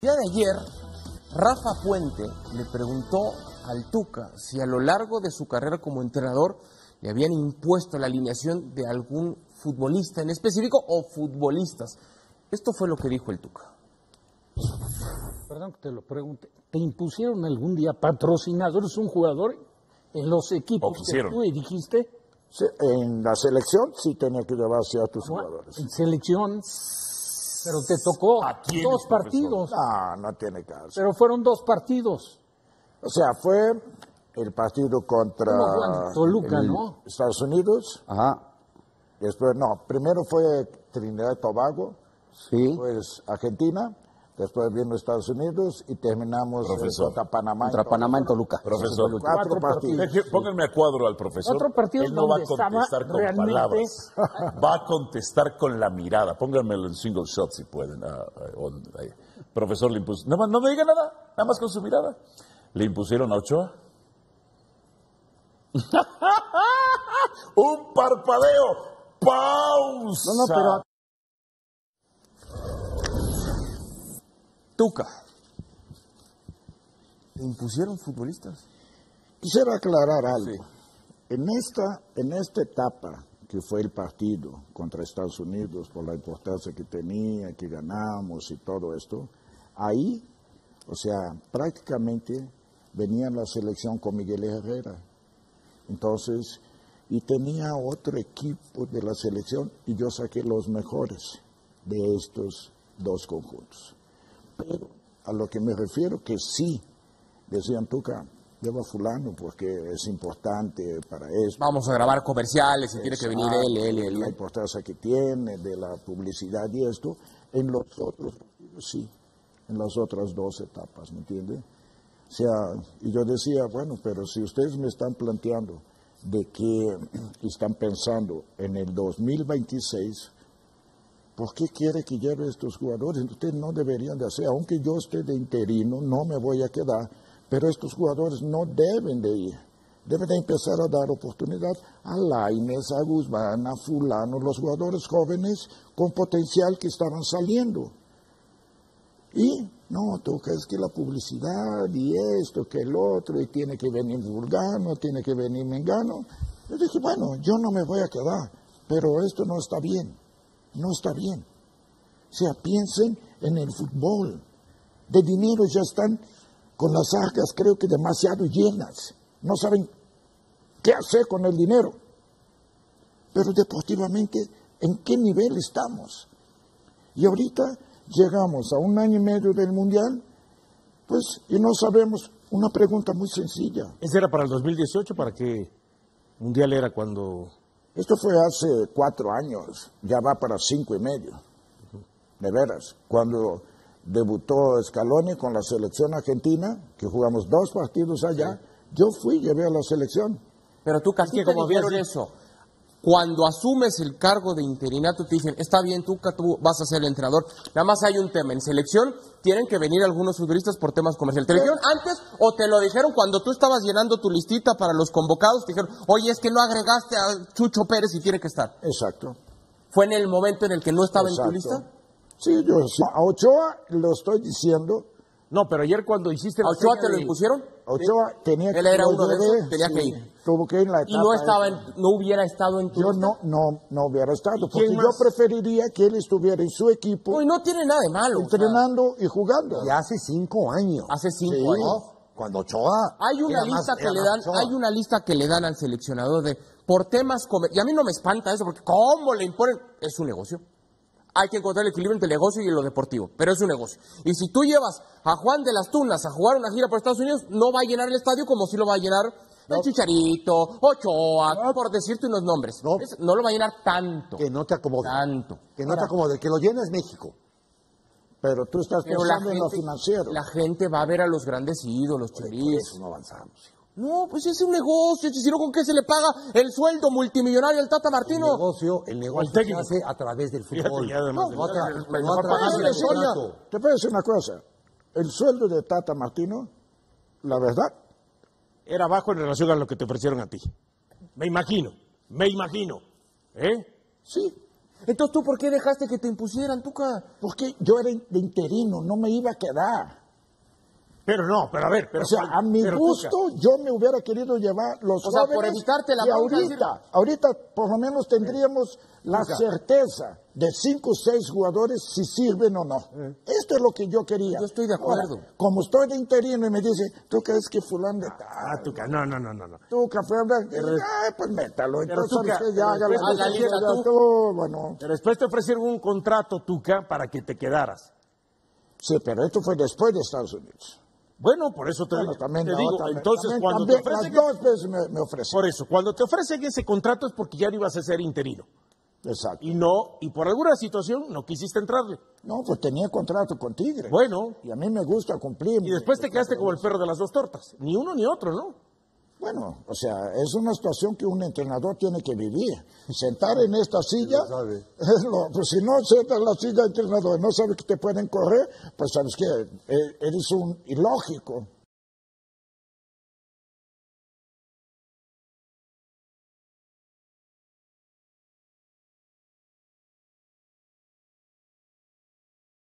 El día de ayer, Rafa Puente le preguntó al Tuca si a lo largo de su carrera como entrenador le habían impuesto la alineación de algún futbolista en específico o futbolistas. Esto fue lo que dijo el Tuca. Perdón que te lo pregunte. ¿Te impusieron algún día patrocinadores, un jugador en los equipos que tú dirigiste? Sí, en la selección sí tenía que llevarse a tus jugadores. En selección. Pero te tocó dos partidos. No tiene caso. Pero fueron dos partidos. O sea, fue el partido contra Toluca, ¿no? Estados Unidos. Ajá. Después, no, primero fue Trinidad y Tobago. Sí. Después Argentina. Después vino Estados Unidos y terminamos contra Panamá. Contra Panamá en Toluca. Profesor, cuatro partidos. Pónganme a cuadro al profesor. Otro partido. Él no va a contestar con palabras. Va a contestar con la mirada. Pónganmelo en single shot si pueden. Profesor, le impuso. No me diga nada, nada más con su mirada. ¿Le impusieron a Ochoa? ¡Un parpadeo! ¡Pausa! No, pero... Tuca, ¿te impusieron futbolistas? Quisiera aclarar algo. Sí. En esta etapa, que fue el partido contra Estados Unidos, por la importancia que tenía, que ganamos y todo esto, ahí, o sea, prácticamente venía la selección con Miguel Herrera. Entonces, y tenía otro equipo de la selección y yo saqué los mejores de estos dos conjuntos. Pero a lo que me refiero que sí, decían, Tuca, lleva fulano porque es importante para eso. Vamos a grabar comerciales y tiene que venir él. La importancia que tiene de la publicidad y esto, en los otros partidos sí, en las otras dos etapas, ¿me entiende? O sea, y yo decía, bueno, pero si ustedes me están planteando de que están pensando en el 2026... ¿por qué quiere que lleve a estos jugadores? Ustedes no deberían de hacer, aunque yo esté de interino, no me voy a quedar, pero estos jugadores no deben de ir. Deben de empezar a dar oportunidad a Lainez, a Guzmán, a fulano, los jugadores jóvenes con potencial que estaban saliendo. Y no, Tuca, es que la publicidad y esto, que el otro, y tiene que venir Vulgano, tiene que venir Mengano. Yo dije, bueno, yo no me voy a quedar, pero esto no está bien. No está bien. O sea, piensen en el fútbol. De dinero ya están con las arcas, creo que demasiado llenas. No saben qué hacer con el dinero. Pero deportivamente, ¿en qué nivel estamos? Y ahorita llegamos a un año y medio del Mundial, pues, y no sabemos. Una pregunta muy sencilla. ¿Ese era para el 2018? ¿Para qué Mundial era cuando...? Esto fue hace 4 años, ya va para 5 y medio, de veras. Cuando debutó Scaloni con la selección argentina, que jugamos 2 partidos allá, sí. Yo fui y llevé a la selección. Pero tú, Castillo, como vieron eso, cuando asumes el cargo de interinato, te dicen, está bien, Tuca, tú vas a ser el entrenador. Nada más hay un tema, en selección tienen que venir algunos futbolistas por temas comerciales. ¿Te lo dijeron antes o te lo dijeron cuando tú estabas llenando tu listita para los convocados? Te dijeron, oye, es que no agregaste a Chucho Pérez y tiene que estar. Exacto. ¿Fue en el momento en el que no estaba en tu lista? Sí, yo sí. A Ochoa lo estoy diciendo. No, pero ayer cuando hiciste... ¿A Ochoa te lo impusieron? Ochoa tenía que ir. Él era uno de esos, tenía que ir. Tuvo que ir en la etapa. Y no estaba, no hubiera estado en tu lista. Yo no hubiera estado, porque yo preferiría que él estuviera en su equipo. No, y no tiene nada de malo. Entrenando y jugando. Y hace 5 años. Hace 5 años. Cuando Ochoa... Hay una lista que le dan, al seleccionador de... Por temas... Y a mí no me espanta eso, porque ¿cómo le imponen? Es un negocio. Hay que encontrar el equilibrio entre el negocio y lo deportivo, pero es un negocio. Y si tú llevas a Juan de las Tunas a jugar una gira por Estados Unidos, no va a llenar el estadio como si lo va a llenar el Chicharito, Ochoa, por decirte unos nombres. No lo va a llenar tanto. Que no te acomode. Tanto. Que no te acomode. Que lo llena es México. Pero tú estás pensando en lo financiero. La gente va a ver a los grandes ídolos, Chicharito. No avanzamos. No, pues es un negocio, si no, ¿con qué se le paga el sueldo multimillonario al Tata Martino? El negocio se hace a través del fútbol. Te puedo decir una cosa, el sueldo de Tata Martino, la verdad, era bajo en relación a lo que te ofrecieron a ti. Me imagino, ¿eh? Sí. Entonces, ¿tú por qué dejaste que te impusieran, Tuca? Porque yo era de interino, no me iba a quedar. Pero no, pero a ver, pero... O sea, a mi gusto, Tuca, yo me hubiera querido llevar los jóvenes... O sea, por evitarte la... Y ahorita por lo menos tendríamos la certeza de 5 o 6 jugadores si sirven o no. Esto es lo que yo quería. Yo estoy de acuerdo. Ahora, como estoy de interino y me dice, Tuca, es que fulano de tal... Ah, Tuca, no. Tuca, fue a hablar... pues métalo. Entonces, Tuca, después te ofrecieron un contrato, Tuca, para que te quedaras. Sí, pero esto fue después de Estados Unidos. Bueno, por eso cuando te ofrecen ese contrato es porque ya no ibas a ser interino. Exacto. Y por alguna situación no quisiste entrarle. No, pues tenía contrato con Tigre. Bueno. Y a mí me gusta cumplir. Y después te quedaste como el perro de las dos tortas. Ni uno ni otro, ¿no? Bueno, o sea, es una situación que un entrenador tiene que vivir. Sentar en esta silla, pues si no sientas en la silla de entrenador, no sabes que te pueden correr, pues sabes que eres un ilógico.